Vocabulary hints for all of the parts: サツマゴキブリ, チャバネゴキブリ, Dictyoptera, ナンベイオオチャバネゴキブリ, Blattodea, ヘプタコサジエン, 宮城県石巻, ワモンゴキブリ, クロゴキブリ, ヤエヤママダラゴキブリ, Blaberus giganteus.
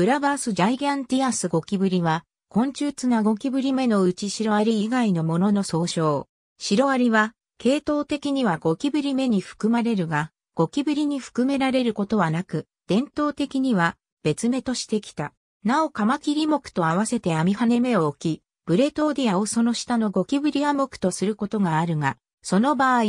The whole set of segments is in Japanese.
ブラバースジャイギャンティアスゴキブリは、昆虫綱ゴキブリ目のうちシロアリ以外のものの総称。シロアリは、系統的にはゴキブリ目に含まれるが、ゴキブリに含められることはなく、伝統的には別目としてきた。なおカマキリ目と合わせてアミハネ目を置き、ブレトーディアをその下のゴキブリア目とすることがあるが、その場合、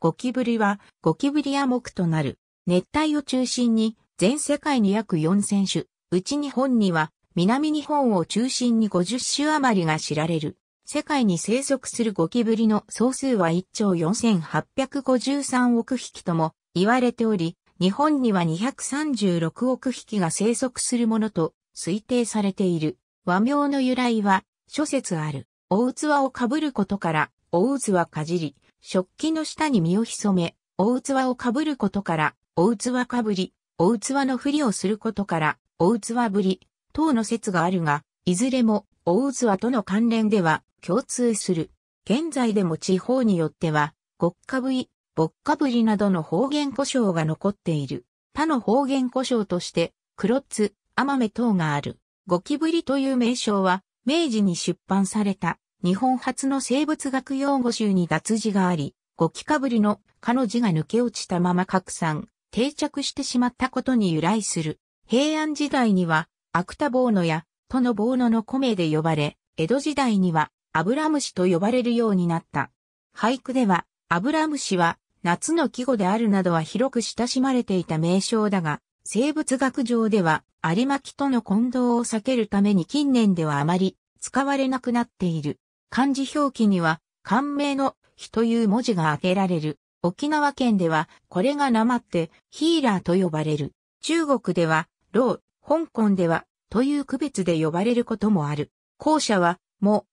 ゴキブリはゴキブリア目となる。熱帯を中心に、全世界に約4000種、うち日本には、南日本を中心に50種余りが知られる。世界に生息するゴキブリの総数は1兆4853億匹とも言われており、日本には236億匹が生息するものと推定されている。和名の由来は諸説ある。大器をかぶることから、大器かじり、食器の下に身を潜め、大器をかぶることから、大器かぶり、大器のふりをすることから、大器ぶり、等の説があるが、いずれも、大器との関連では共通する。現在でも地方によっては、ごっかぶい、ぼっかぶりなどの方言呼称が残っている。他の方言呼称として、クロッツ、アマメ等がある。ゴキブリという名称は、明治に出版された、日本初の生物学用語集に脱字があり、ゴキかぶりの、かの字が抜け落ちたまま拡散、定着してしまったことに由来する。平安時代には、芥坊野や、との坊野の古名で呼ばれ、江戸時代には、アブラムシと呼ばれるようになった。俳句では、アブラムシは、夏の季語であるなどは広く親しまれていた名称だが、生物学上では、アリマキとの混同を避けるために近年ではあまり使われなくなっている。漢字表記には、漢名のヒという文字が当てられる。沖縄県では、これがなまって、ヒーラーと呼ばれる。中国では、ロー、香港では、という区別で呼ばれることもある。後者は、も、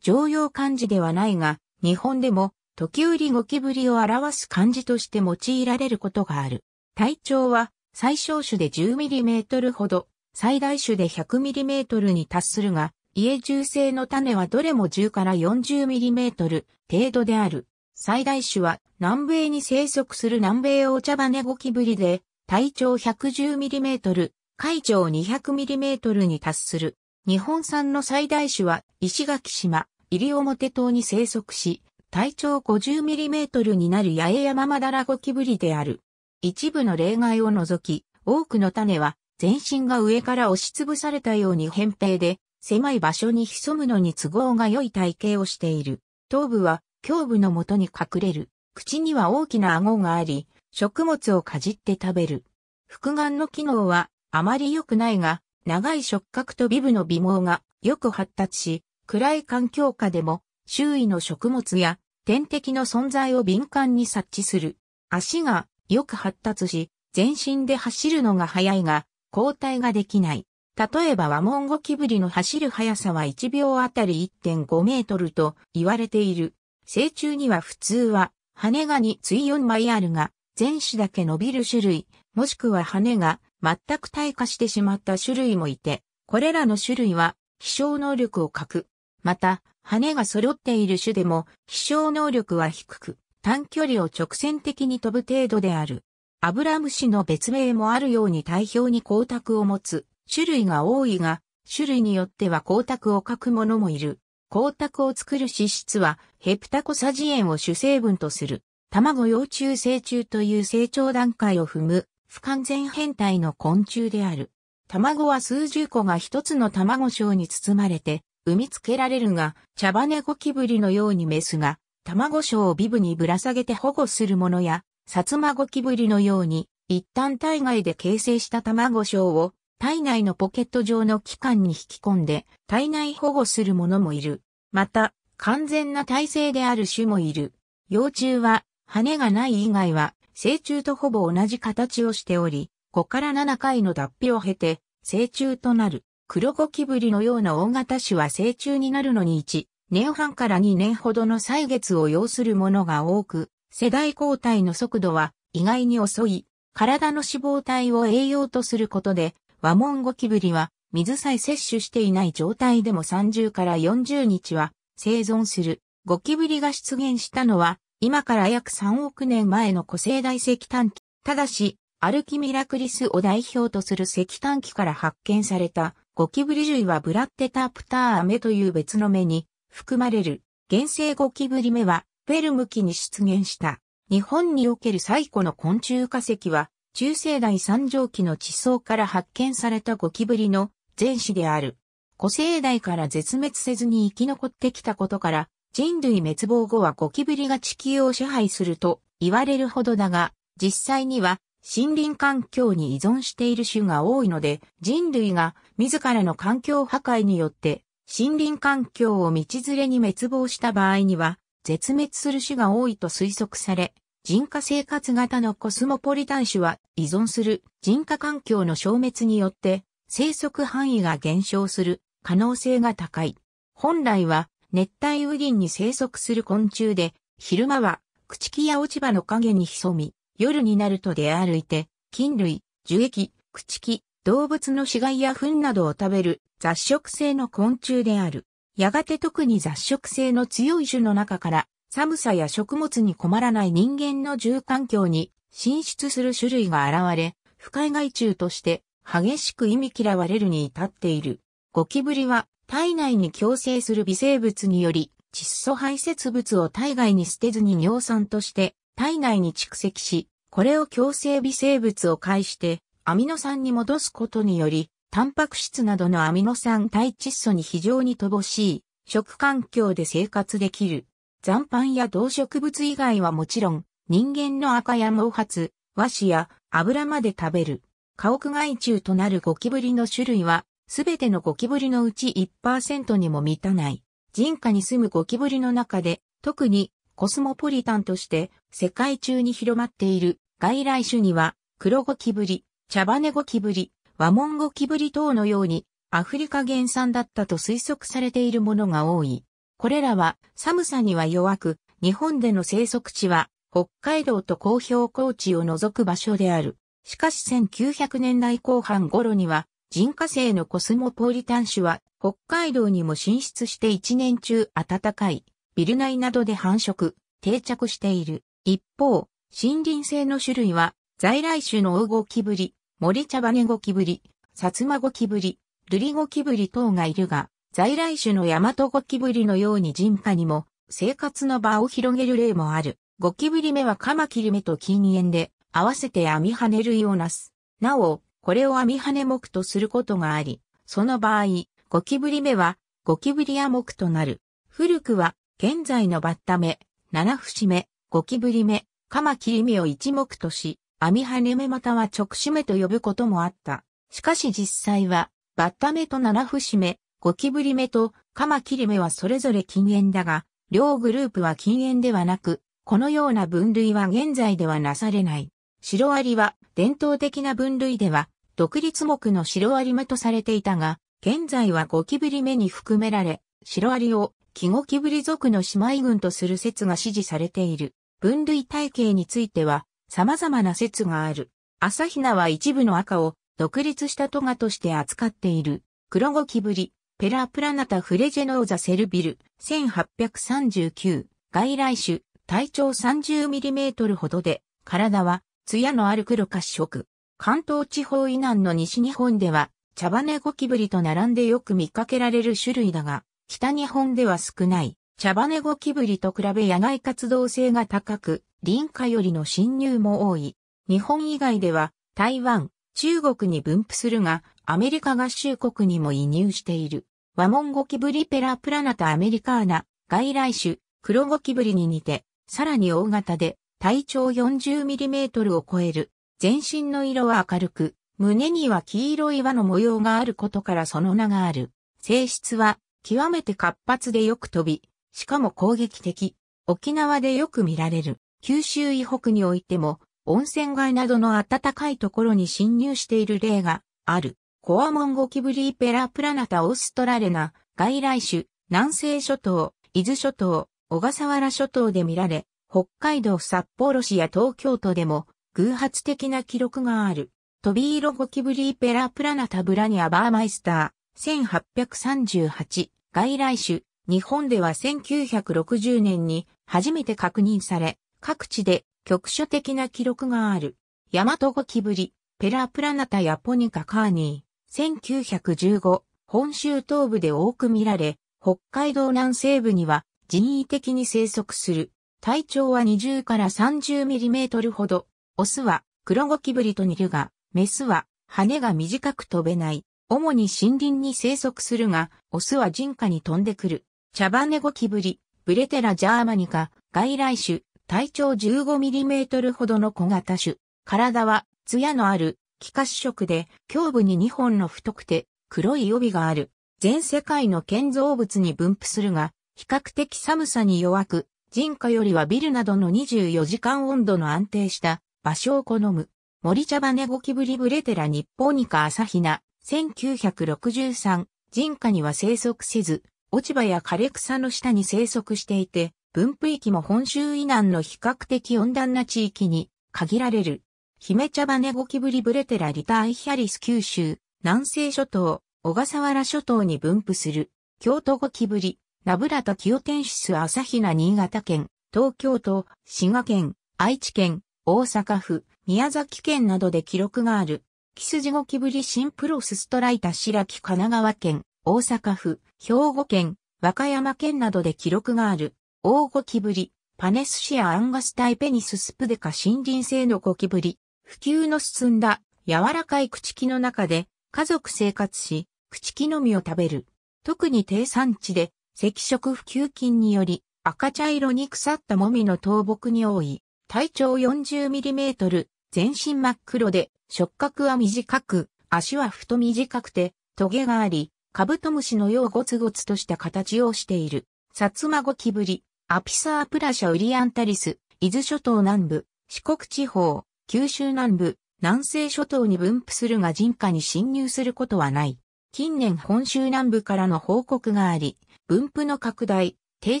常用漢字ではないが、日本でも、時折ゴキブリを表す漢字として用いられることがある。体長は、最小種で 10mm ほど、最大種で 100mm に達するが、家中性の種はどれも10から 40mm 程度である。最大種は、南米に生息する南米オオチャバネゴキブリで、体長 110mm、海上 200mm に達する。日本産の最大種は石垣島、西表島に生息し、体長 50mm になるヤエヤママダラゴキブリである。一部の例外を除き、多くの種は全身が上から押しつぶされたように扁平で、狭い場所に潜むのに都合が良い体型をしている。頭部は胸部の元に隠れる。口には大きな顎があり、食物をかじって食べる。複眼の機能は、あまり良くないが、長い触覚と尾部の尾毛がよく発達し、暗い環境下でも周囲の食物や天敵の存在を敏感に察知する。足がよく発達し、全身で走るのが速いが、交代ができない。例えばワモンゴキブリの走る速さは1秒あたり 1.5 メートルと言われている。成虫には普通は羽が2〜4枚あるが、前肢だけ伸びる種類、もしくは羽が全く退化してしまった種類もいて、これらの種類は飛翔能力を欠く。また、羽が揃っている種でも飛翔能力は低く、短距離を直線的に飛ぶ程度である。アブラムシの別名もあるように体表に光沢を持つ種類が多いが、種類によっては光沢を欠くものもいる。光沢を作る脂質はヘプタコサジエンを主成分とする。卵幼虫成虫という成長段階を踏む。不完全変態の昆虫である。卵は数十個が一つの卵鞘に包まれて、産みつけられるが、チャバネゴキブリのようにメスが、卵鞘を尾部にぶら下げて保護するものや、サツマゴキブリのように、一旦体外で形成した卵鞘を、体内のポケット状の器官に引き込んで、体内保護するものもいる。また、完全な胎生である種もいる。幼虫は、羽がない以外は、成虫とほぼ同じ形をしており、5から7回の脱皮を経て、成虫となる。黒ゴキブリのような大型種は成虫になるのに1年半から2年ほどの歳月を要するものが多く、世代交代の速度は意外に遅い。体の脂肪体を栄養とすることで、ワモンゴキブリは水さえ摂取していない状態でも30から40日は生存する。ゴキブリが出現したのは、今から約3億年前の古生代石炭紀。ただし、アルキミラクリスを代表とする石炭紀から発見されたゴキブリ類はブラッテタプター目という別の目に含まれる原生ゴキブリ目はフェルム紀に出現した。日本における最古の昆虫化石は中生代三畳紀の地層から発見されたゴキブリの前肢である。古生代から絶滅せずに生き残ってきたことから人類滅亡後はゴキブリが地球を支配すると言われるほどだが実際には森林環境に依存している種が多いので、人類が自らの環境破壊によって森林環境を道連れに滅亡した場合には、絶滅する種が多いと推測され、人家生活型のコスモポリタン種は依存する人家環境の消滅によって生息範囲が減少する可能性が高い。本来は熱帯雨林に生息する昆虫で、昼間は朽木や落ち葉の陰に潜み、夜になると出歩いて、菌類、樹液、朽木、動物の死骸や糞などを食べる雑食性の昆虫である。やがて特に雑食性の強い種の中から、寒さや食物に困らない人間の住環境に進出する種類が現れ、不快害虫として激しく忌み嫌われるに至っている。ゴキブリは体内に共生する微生物により、窒素排泄物を体外に捨てずに尿酸として、体内に蓄積し、これを共生微生物を介してアミノ酸に戻すことにより、タンパク質などのアミノ酸対窒素に非常に乏しい食環境で生活できる。残飯や動植物以外はもちろん、人間の赤や毛髪、和紙や油まで食べる。家屋害虫となるゴキブリの種類は、すべてのゴキブリのうち 1% にも満たない。人家に住むゴキブリの中で、特にコスモポリタンとして世界中に広まっている外来種には黒ゴキブリ、茶羽ゴキブリ、ワモンゴキブリ等のようにアフリカ原産だったと推測されているものが多い。これらは寒さには弱く、日本での生息地は北海道と高標高地を除く場所である。しかし1900年代後半頃には人家性のコスモポリタン種は北海道にも進出して一年中暖かいビル内などで繁殖、定着している。一方、森林性の種類は、在来種の黄ゴキブリ、森茶羽ゴキブリ、薩摩ゴキブリ、瑠璃ゴキブリ等がいるが、在来種のヤマトゴキブリのように人家にも生活の場を広げる例もある。ゴキブリ目はカマキリ目と近縁で、合わせてアミハネ類をなす。なお、これをアミハネ目とすることがあり、その場合、ゴキブリ目はゴキブリア目となる。古くは、現在のバッタ目、七節目、ゴキブリ目、カマキリ目を一目とし、アミハネ目または直視目と呼ぶこともあった。しかし実際は、バッタ目と七節目、ゴキブリ目とカマキリ目はそれぞれ近縁だが、両グループは近縁ではなく、このような分類は現在ではなされない。シロアリは伝統的な分類では、独立目のシロアリ目とされていたが、現在はゴキブリ目に含められ、シロアリを、黄ゴキブリ属の姉妹群とする説が支持されている。分類体系については様々な説がある。アサヒナは一部の赤を独立したトガとして扱っている。黒ゴキブリ、ペラプラナタフレジェノーザセルビル、1839、外来種、体長 30mm ほどで、体は艶のある黒褐色。関東地方以南の西日本では、茶羽ゴキブリと並んでよく見かけられる種類だが、北日本では少ない。茶羽ゴキブリと比べ野外活動性が高く、林家よりの侵入も多い。日本以外では台湾、中国に分布するが、アメリカ合衆国にも移入している。ワモンゴキブリペラプラナタアメリカーナ、外来種、黒ゴキブリに似て、さらに大型で、体長 40mm を超える。全身の色は明るく、胸には黄色い輪の模様があることからその名がある。性質は、極めて活発でよく飛び、しかも攻撃的。沖縄でよく見られる。九州以北においても、温泉街などの暖かいところに侵入している例がある。コアモンゴキブリペラプラナタオーストラレナ、外来種、南西諸島、伊豆諸島、小笠原諸島で見られ、北海道札幌市や東京都でも偶発的な記録がある。トビイロゴキブリペラプラナタブラニアバーマイスター、1838。外来種、日本では1960年に初めて確認され、各地で局所的な記録がある。ヤマトゴキブリ、ペラプラナタヤポニカカーニー、1915、本州東部で多く見られ、北海道南西部には人為的に生息する。体長は20から30ミリメートルほど。オスは黒ゴキブリと似るが、メスは羽が短く飛べない。主に森林に生息するが、オスは人家に飛んでくる。茶羽ゴキブリ、ブレテラジャーマニカ、外来種、体長15ミリメートルほどの小型種。体は、艶のある、気化支色で、胸部に2本の太くて、黒い帯がある。全世界の建造物に分布するが、比較的寒さに弱く、人家よりはビルなどの24時間温度の安定した場所を好む。森茶羽ゴキブリブレテラニッポニカアサヒナ、1963、人家には生息せず、落ち葉や枯れ草の下に生息していて、分布域も本州以南の比較的温暖な地域に限られる。姫茶羽ゴキブリブレテラリタアイヒャリス九州、南西諸島、小笠原諸島に分布する。京都ゴキブリ、ナブラタキオテンシスアサヒナ新潟県、東京都、滋賀県、愛知県、大阪府、宮崎県などで記録がある。キスジゴキブリシンプロスストライタ白木神奈川県、大阪府、兵庫県、和歌山県などで記録がある。オオゴキブリ、パネスシアアンガスタイペニススプデカ森林性のゴキブリ。普及の進んだ柔らかい朽木の中で家族生活し、朽木の実を食べる。特に低産地で、赤色腐朽菌により赤茶色に腐ったもみの倒木に多い。体長40ミリメートル、全身真っ黒で触角は短く、足は太短くてトゲがあり、カブトムシのようゴツゴツとした形をしている。サツマゴキブリ、アピサープラシャウリアンタリス、伊豆諸島南部、四国地方、九州南部、南西諸島に分布するが人家に侵入することはない。近年本州南部からの報告があり、分布の拡大、定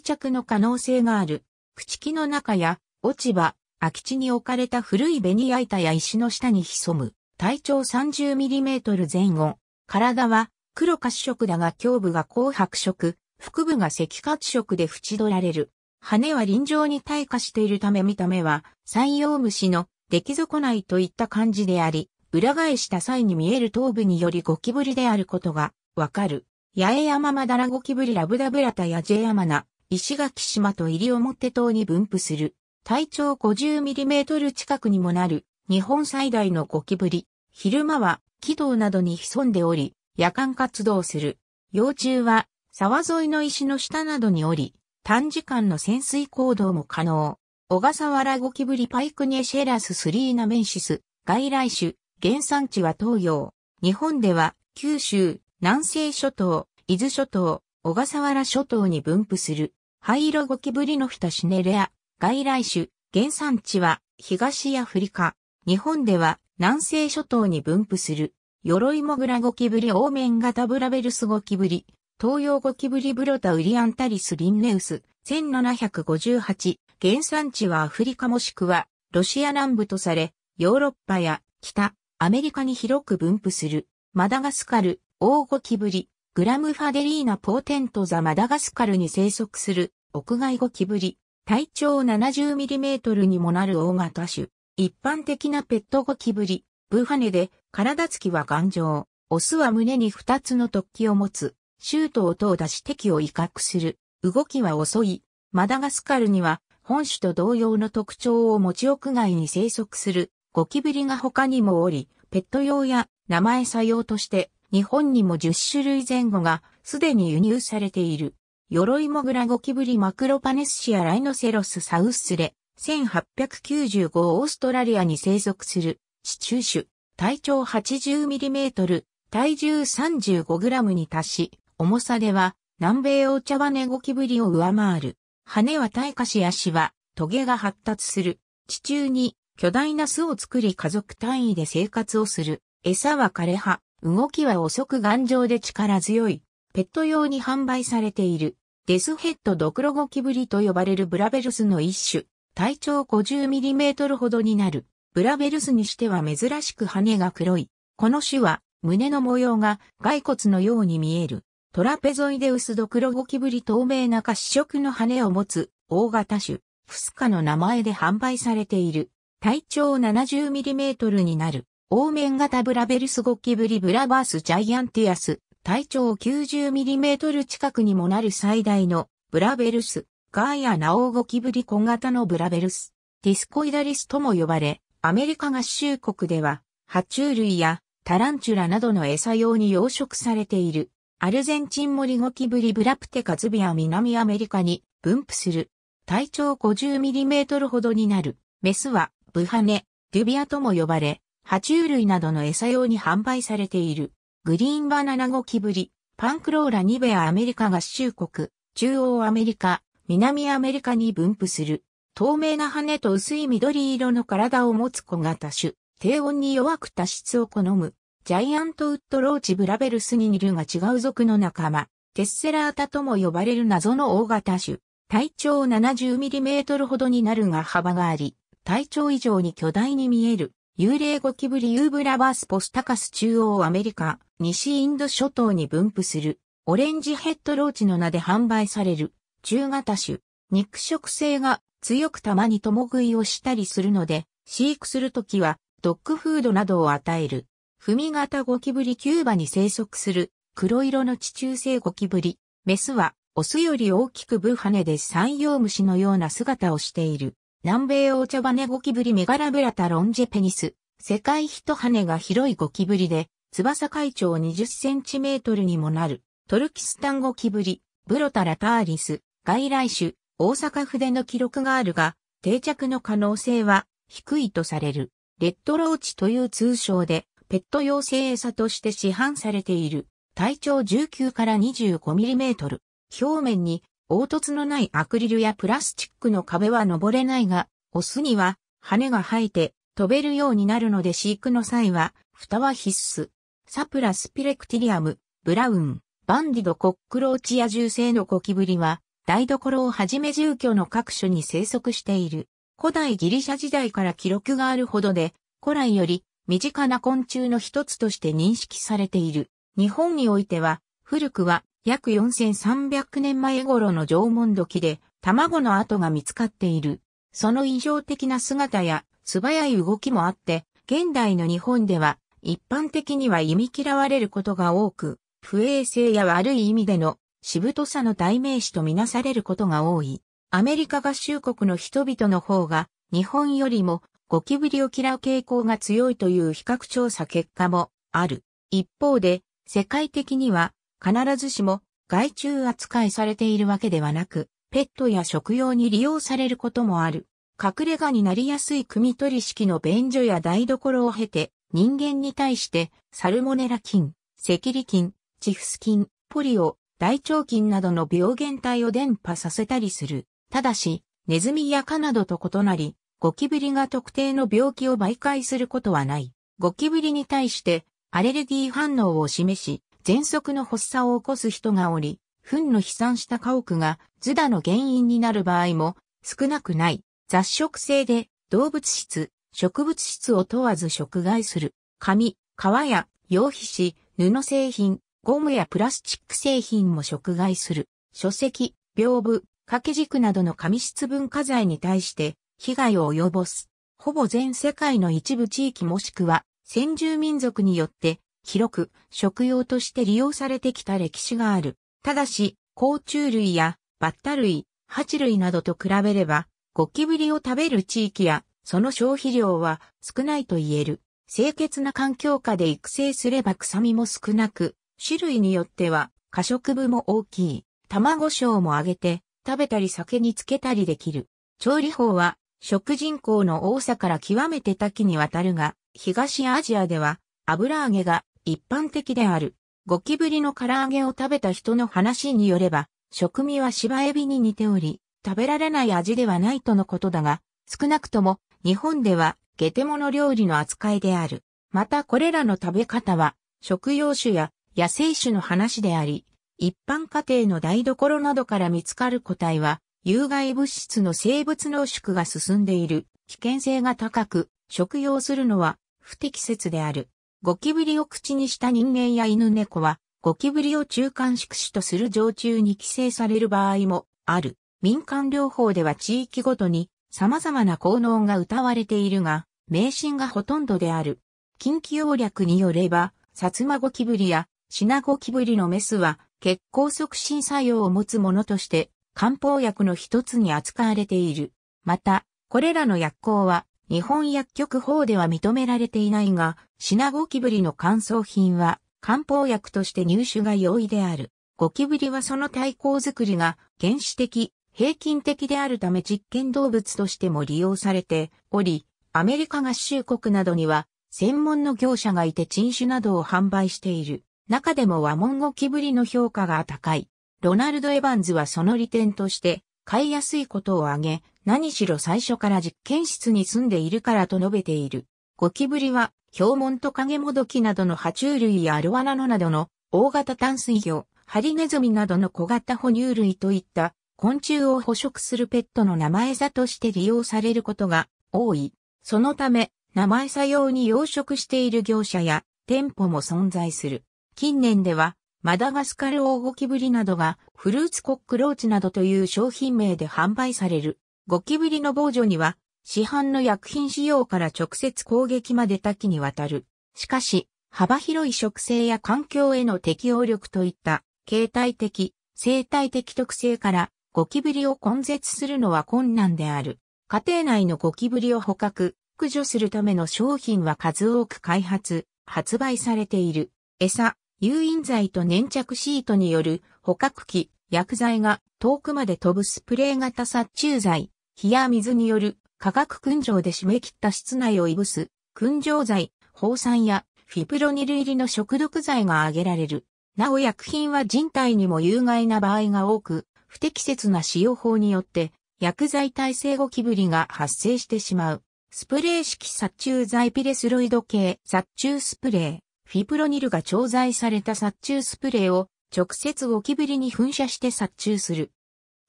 着の可能性がある。朽木の中や落ち葉、空き地に置かれた古いベニヤ板や石の下に潜む。体長30ミリメートル前後。体は黒褐色だが胸部が紅白色、腹部が赤褐色で縁取られる。羽は輪状に退化しているため見た目は三葉虫の出来損ないといった感じであり、裏返した際に見える頭部によりゴキブリであることがわかる。八重山マダラゴキブリラブダブラタヤジェヤマナ、石垣島と西表島に分布する。体長50ミリメートル近くにもなる、日本最大のゴキブリ。昼間は木道などに潜んでおり、夜間活動する。幼虫は沢沿いの石の下などにおり、短時間の潜水行動も可能。小笠原ゴキブリパイクニエシェラススリーナメンシス、外来種、原産地は東洋。日本では九州、南西諸島、伊豆諸島、小笠原諸島に分布する。灰色ゴキブリノフィタシネレア、外来種、原産地は東アフリカ。日本では南西諸島に分布する。鎧モグラゴキブリオーメン型ブラベルスゴキブリ、東洋ゴキブリブロタウリアンタリスリンネウス、1758。原産地はアフリカもしくはロシア南部とされ、ヨーロッパや北、アメリカに広く分布する。マダガスカル、オオゴキブリ、グラムファデリーナポーテントザマダガスカルに生息する屋外ゴキブリ、体長70ミリメートルにもなる大型種。一般的なペットゴキブリ、ブハネで体つきは頑丈。オスは胸に2つの突起を持つ。シュート音を出し敵を威嚇する。動きは遅い。マダガスカルには本種と同様の特徴を持ち屋外に生息するゴキブリが他にもおり、ペット用や生餌用として、日本にも10種類前後がすでに輸入されている。鎧モグラゴキブリマクロパネスシアライノセロスサウスレ、1895オーストラリアに生息する地中種。体長80ミリメートル、体重35グラムに達し、重さでは南米オオ茶羽ゴキブリを上回る。羽は退化し足はトゲが発達する。地中に巨大な巣を作り家族単位で生活をする。餌は枯葉。動きは遅く頑丈で力強い。ペット用に販売されている。デスヘッドドクロゴキブリと呼ばれるブラベルスの一種。体長50ミリメートルほどになる。ブラベルスにしては珍しく羽が黒い。この種は胸の模様が骸骨のように見える。トラペゾイデウスドクロゴキブリ透明な褐色の羽を持つ大型種。フスカの名前で販売されている。体長 70mm になる、凹面型ブラベルスゴキブリブラバースジャイアンティアス、体長 90mm 近くにもなる最大のブラベルス、ガイアナオオゴキブリ小型のブラベルス、ディスコイダリスとも呼ばれ、アメリカ合衆国では、爬虫類やタランチュラなどの餌用に養殖されている。アルゼンチンモリゴキブリブラプテカズビは南アメリカに分布する。体長 50mm ほどになる。メスはブハネ、デュビアとも呼ばれ、爬虫類などの餌用に販売されている。グリーンバナナゴキブリ、パンクローラニベアアメリカ合衆国、中央アメリカ、南アメリカに分布する。透明な羽と薄い緑色の体を持つ小型種。低温に弱く多湿を好む。ジャイアントウッドローチブラベルスに似るが違う属の仲間。テッセラータとも呼ばれる謎の大型種。体長 70mm ほどになるが幅があり、体長以上に巨大に見える。幽霊ゴキブリユーブラバースポスタカス中央アメリカ、西インド諸島に分布する。オレンジヘッドローチの名で販売される。中型種。肉食性が強くたまに共食いをしたりするので、飼育するときはドッグフードなどを与える。踏み型ゴキブリキューバに生息する黒色の地中性ゴキブリ。メスはオスより大きくブハネで山陽虫のような姿をしている。南米オオチャバネゴキブリメガラブラタロンジェペニス。世界一羽が広いゴキブリで翼海長 20cm にもなる。トルキスタンゴキブリブロタラターリス。外来種大阪府での記録があるが定着の可能性は低いとされる。レッドローチという通称でペット用生餌として市販されている。体長19から25mm。表面に凹凸のないアクリルやプラスチックの壁は登れないが、オスには羽が生えて飛べるようになるので飼育の際は蓋は必須。サプラスピレクティリアム、ブラウン、バンディドコックローチや銃声のゴキブリは台所をはじめ住居の各所に生息している。古代ギリシャ時代から記録があるほどで、古来より身近な昆虫の一つとして認識されている。日本においては、古くは約4300年前頃の縄文土器で卵の跡が見つかっている。その印象的な姿や素早い動きもあって、現代の日本では一般的には忌み嫌われることが多く、不衛生や悪い意味でのしぶとさの代名詞とみなされることが多い。アメリカ合衆国の人々の方が日本よりもゴキブリを嫌う傾向が強いという比較調査結果もある。一方で、世界的には必ずしも害虫扱いされているわけではなく、ペットや食用に利用されることもある。隠れ家になりやすい汲み取り式の便所や台所を経て、人間に対してサルモネラ菌、セキリ菌、チフス菌、ポリオ、大腸菌などの病原体を伝播させたりする。ただし、ネズミや蚊などと異なり、ゴキブリが特定の病気を媒介することはない。ゴキブリに対してアレルギー反応を示し、喘息の発作を起こす人がおり、糞の飛散した家屋がズダの原因になる場合も少なくない。雑食性で動物質、植物質を問わず食害する。紙、革や羊皮紙、布製品、ゴムやプラスチック製品も食害する。書籍、屏風、掛け軸などの紙質文化財に対して、被害を及ぼす。ほぼ全世界の一部地域もしくは先住民族によって広く食用として利用されてきた歴史がある。ただし、甲虫類やバッタ類、ハチ類などと比べれば、ゴキブリを食べる地域やその消費量は少ないと言える。清潔な環境下で育成すれば臭みも少なく、種類によっては可食部も大きい。卵鞘も揚げて食べたり酒につけたりできる。調理法は、食人口の多さから極めて多岐にわたるが、東アジアでは油揚げが一般的である。ゴキブリの唐揚げを食べた人の話によれば、食味は芝エビに似ており、食べられない味ではないとのことだが、少なくとも日本ではゲテモノ料理の扱いである。またこれらの食べ方は、食用種や野生種の話であり、一般家庭の台所などから見つかる個体は、有害物質の生物濃縮が進んでいる危険性が高く、食用するのは不適切である。ゴキブリを口にした人間や犬猫は、ゴキブリを中間宿主とする常虫に寄生される場合もある。民間療法では地域ごとに様々な効能が謳われているが、迷信がほとんどである。近畿要略によれば、サツマゴキブリやシナゴキブリのメスは血行促進作用を持つものとして漢方薬の一つに扱われている。また、これらの薬効は日本薬局法では認められていないが、シナゴキブリの乾燥品は漢方薬として入手が容易である。ゴキブリはその体構作りが原始的、平均的であるため実験動物としても利用されており、アメリカ合衆国などには専門の業者がいて珍種などを販売している。中でもワモンゴキブリの評価が高い。ロナルド・エバンズはその利点として買いやすいことを挙げ、何しろ最初から実験室に住んでいるからと述べている。ゴキブリはヒョウモントカゲモドキなどの爬虫類やアロアナノなどの大型淡水魚、ハリネズミなどの小型哺乳類といった昆虫を捕食するペットの名前餌として利用されることが多い。そのため、名前餌用に養殖している業者や店舗も存在する。近年では、マダガスカルオオゴキブリなどがフルーツコックローチなどという商品名で販売される。ゴキブリの防除には、市販の薬品使用から直接攻撃まで多岐にわたる。しかし、幅広い食性や環境への適応力といった、形態的、生態的特性から、ゴキブリを根絶するのは困難である。家庭内のゴキブリを捕獲、駆除するための商品は数多く開発、発売されている。餌、誘引剤と粘着シートによる捕獲器、薬剤が遠くまで飛ぶスプレー型殺虫剤、火や水による化学燻蒸で締め切った室内をいぶす、燻蒸剤、放散やフィプロニル入りの食毒剤が挙げられる。なお薬品は人体にも有害な場合が多く、不適切な使用法によって、薬剤耐性ゴキブリが発生してしまう。スプレー式殺虫剤ピレスロイド系殺虫スプレー、フィプロニルが調剤された殺虫スプレーを直接ゴキブリに噴射して殺虫する。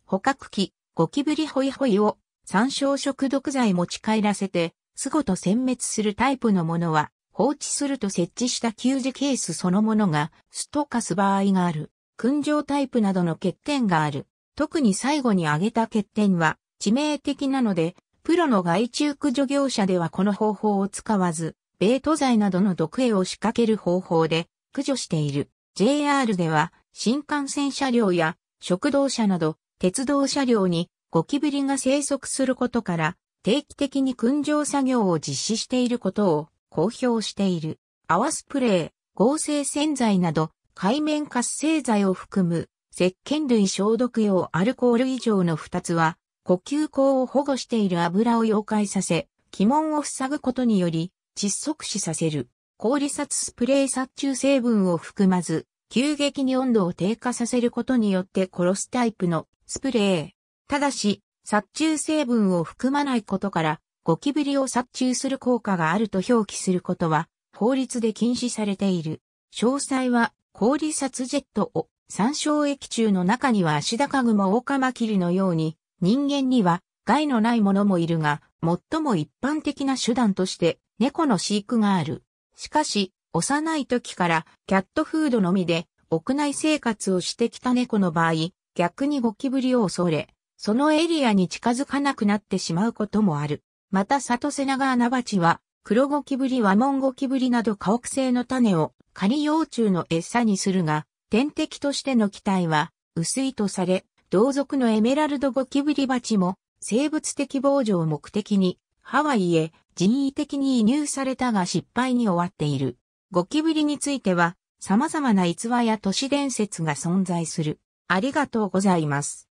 捕獲器、ゴキブリホイホイを山椒食毒剤持ち帰らせて、巣ごと殲滅するタイプのものは、放置すると設置した給餌ケースそのものがスト化す場合がある。燻蒸タイプなどの欠点がある。特に最後に挙げた欠点は致命的なので、プロの害虫駆除業者ではこの方法を使わず、ベート剤などの毒餌を仕掛ける方法で駆除している。JR では新幹線車両や食堂車など鉄道車両にゴキブリが生息することから定期的に燻蒸作業を実施していることを公表している。泡スプレー、合成洗剤など界面活性剤を含む石鹸類消毒用アルコール以上の2つは、呼吸孔を保護している油を溶解させ、気門を塞ぐことにより窒息死させる。氷殺スプレー殺虫成分を含まず、急激に温度を低下させることによって殺すタイプのスプレー。ただし、殺虫成分を含まないことから、ゴキブリを殺虫する効果があると表記することは、法律で禁止されている。詳細は、氷殺ジェットを。山椒液中の中にはアシダカグモオオカマキリのように人間には害のないものもいるが、最も一般的な手段として猫の飼育がある。しかし、幼い時からキャットフードのみで屋内生活をしてきた猫の場合、逆にゴキブリを恐れ、そのエリアに近づかなくなってしまうこともある。またサトセナガアナバチは黒ゴキブリ、ワモンゴキブリなど家屋性の種を仮幼虫の餌にするが、天敵としての期待は薄いとされ、同族のエメラルドゴキブリバチも生物的防除を目的にハワイへ人為的に移入されたが失敗に終わっている。ゴキブリについては様々な逸話や都市伝説が存在する。ありがとうございます。